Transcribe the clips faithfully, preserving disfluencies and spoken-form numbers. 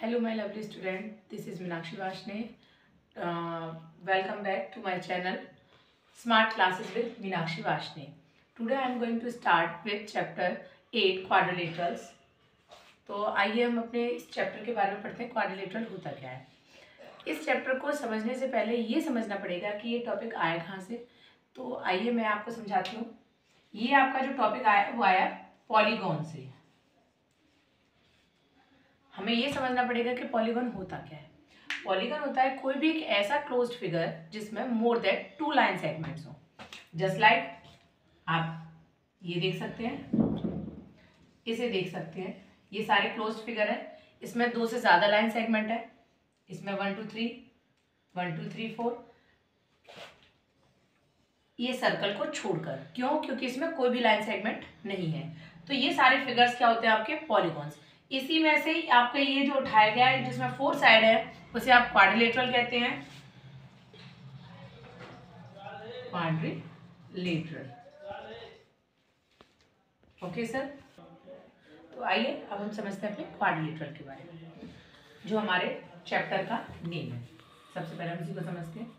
Hello my lovely student, this is Meenakshi Varshney. Uh, welcome back to my channel Smart Classes with Meenakshi Washne. Today I am going to start with chapter eight Quadrilaterals. तो आइए हम अपने इस chapter के बारे में पढ़ते हैं, quadrilateral होता क्या है। इस chapter को समझने से पहले ये समझना पड़ेगा कि ये topic आया कहाँ से। तो आइए मैं आपको समझाती हूँ। ये आपका जो topic आया वो आया पॉलीगॉन से। हमें ये समझना पड़ेगा कि पॉलीगॉन होता क्या है। पॉलीगॉन होता है कोई भी एक ऐसा क्लोज्ड फिगर जिसमें more than two line segments हो। जस्ट लाइक आप ये देख सकते हैं, इसे देख सकते हैं, ये सारे क्लोज्ड फिगर हैं। इसमें दो से ज़्यादा लाइन सेगमेंट है। इसमें one two three one two three four ये सर्कल को छोड़कर, क्यों? क्योंकि इसमें कोई भी लाइन सेगमेंट नहीं है। तो ये सारे फिगर्स क्या होते हैं आपके? पॉलीगॉन्स। इसी में से ही आपका ये जो उठाया गया है जिसमें फोर साइड है उसे आप क्वाड्रिलेटरल कहते हैं। Quadrilateral, okay sir. तो आइए अब हम समझते हैं अपने क्वाड्रिलेटरल के बारे में, जो हमारे चैप्टर का नेम है। सबसे पहले हम इसी को समझते हैं।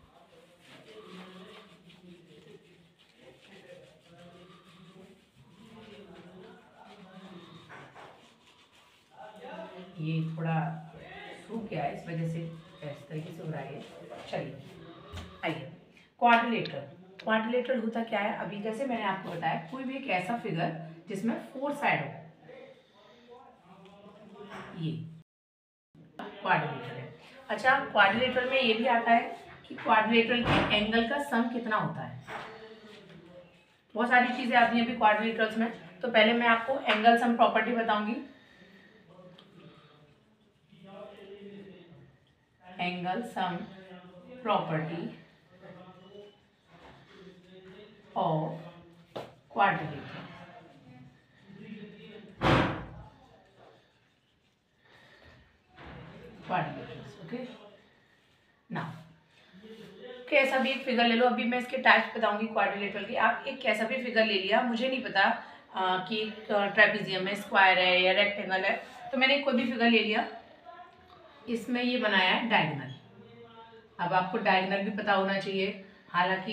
ये थोड़ा सूख गया है, इस वजह से इस तरीके से हो रहा है। चलिए आइए, क्वाड्रिलेटरल। क्वाड्रिलेटरल होता क्या है? अभी जैसे मैंने आपको बताया, कोई भी एक ऐसा फिगर जिसमें फोर साइड हो, ये क्वाड्रिलेटरल है। अच्छा, क्वाड्रिलेटरल में ये भी आता है कि क्वाड्रिलेटरल के एंगल का सम कितना होता है। बहुत सारी चीज़ें आती हैं अभी क्वाड्रिलेटरल्स में। तो पहले मैं आपको एंगल सम प्रॉपर्टी बताऊँगी। Angle sum property of quadrilaterals. Okay ना, कैसा भी एक फिगर ले लो। अभी मैं इसके टाइप्स बताऊंगी क्वाड्रिलेटरल की। आप एक कैसा भी फिगर ले लिया, मुझे नहीं पता आ, कि ट्रेपेजियम है, स्क्वायर है या रेक्टेंगल है। तो मैंने कोई भी फिगर ले लिया, इसमें ये बनाया है डायगोनल। अब आपको डायगोनल भी पता होना चाहिए, हालांकि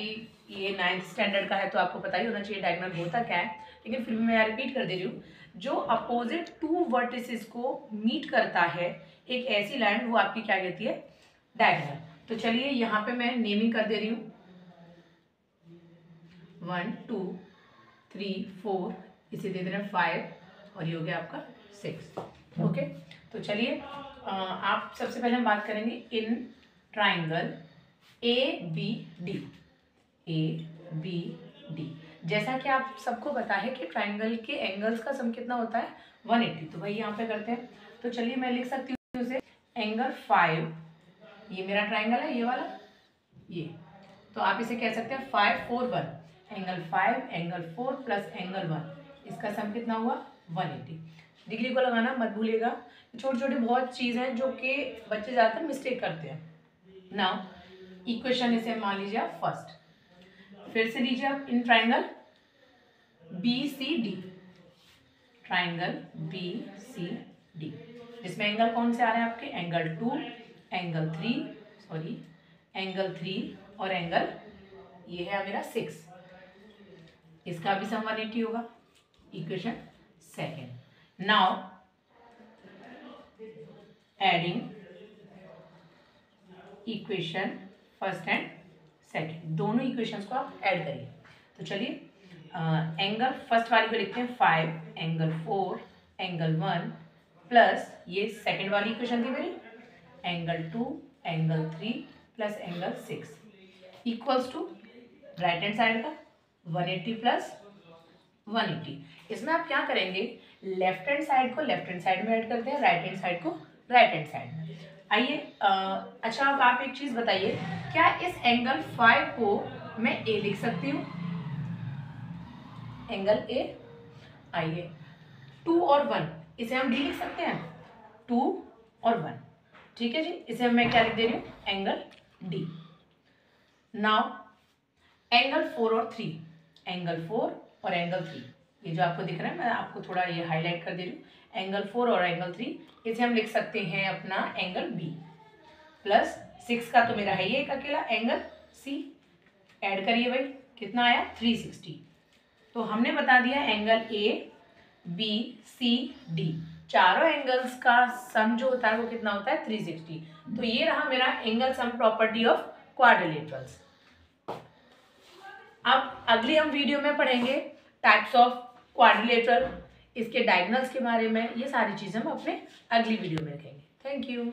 ये नाइन्थ स्टैंडर्ड का है तो आपको पता ही होना चाहिए डायगोनल होता क्या है। लेकिन फिर भी मैं रिपीट कर दे रही हूँ, जो अपोजिट टू वर्टिसेस को मीट करता है एक ऐसी लाइन, वो आपकी क्या कहती है? डायगोनल। तो चलिए यहाँ पे मैं नेमिंग कर दे रही हूँ, वन टू थ्री फोर, इसे दे दे रहे हैं फाइव, और ये हो गया आपका सिक्स। ओके, तो चलिए आप सबसे पहले हम बात करेंगे in triangle A B D. A B D, जैसा कि आप सबको पता है कि ट्राइंगल के एंगल्स का सम कितना होता है? एक सौ अस्सी। तो भाई यहाँ पे करते हैं। तो चलिए मैं लिख सकती हूँ उसे एंगल फाइव, ये मेरा ट्राइंगल है ये वाला, ये। तो आप इसे कह सकते हैं five four one, angle five angle four plus angle one, इसका सम कितना हुआ? एक सौ अस्सी। डिग्री को लगाना मत भूलिएगा। छोटी छोटी बहुत चीज़ हैं जो कि बच्चे ज़्यादातर मिस्टेक करते हैं। नाउ इक्वेशन इसे मान लीजिए आप फर्स्ट, फिर से लीजिए आप इन triangle B C D, triangle B C D, जिसमें एंगल कौन से आ रहे हैं आपके? Angle two, angle three, sorry angle three और एंगल ये है मेरा सिक्स। इसका भी सम एक सौ अस्सी होगा। Equation second. Now adding equation first and second, दोनों इक्वेशंस को आप ऐड करिए। तो चलिए एंगल फर्स्ट वाली को लिखते हैं five angle four angle one, plus ये सेकेंड वाली इक्वेशन थी मेरी angle two angle three plus angle six, equals to right hand side का वन एट्टी प्लस एक सौ अस्सी। इसमें आप क्या करेंगे? लेफ्ट हैंड साइड को लेफ्ट हैंड साइड में ऐड करते हैं, राइट हैंड साइड को राइट हैंड साइड में। आइए, अच्छा अब आप एक चीज़ बताइए, क्या इस एंगल फाइव को मैं ए लिख सकती हूँ? Angle A. आइए टू और वन, इसे हम डी लिख सकते हैं, टू और वन, ठीक है जी। इसे मैं क्या लिख दे रही हूँ? Angle D. Now angle four और थ्री, एंगल फोर और एंगल थ्री, ये जो आपको दिख रहा है मैं आपको थोड़ा ये हाईलाइट कर दे रही हूँ। एंगल फोर और एंगल थ्री, इसे हम लिख सकते हैं अपना एंगल बी। प्लस सिक्स का तो मेरा है ये एक अकेला एंगल सी, ऐड करिए भाई, कितना आया थ्री सिक्सटी। तो हमने बता दिया angle A B C D, चारों एंगल्स का सम जो होता है वो कितना होता है थ्री सिक्सटी। तो ये रहा मेरा angle sum property of quadrilaterals. अब अगली हम वीडियो में पढ़ेंगे टाइप्स ऑफ क्वाड्रिलेटरल, इसके डायगोनल्स के बारे में, ये सारी चीज़ें हम अपने अगली वीडियो में रखेंगे। Thank you.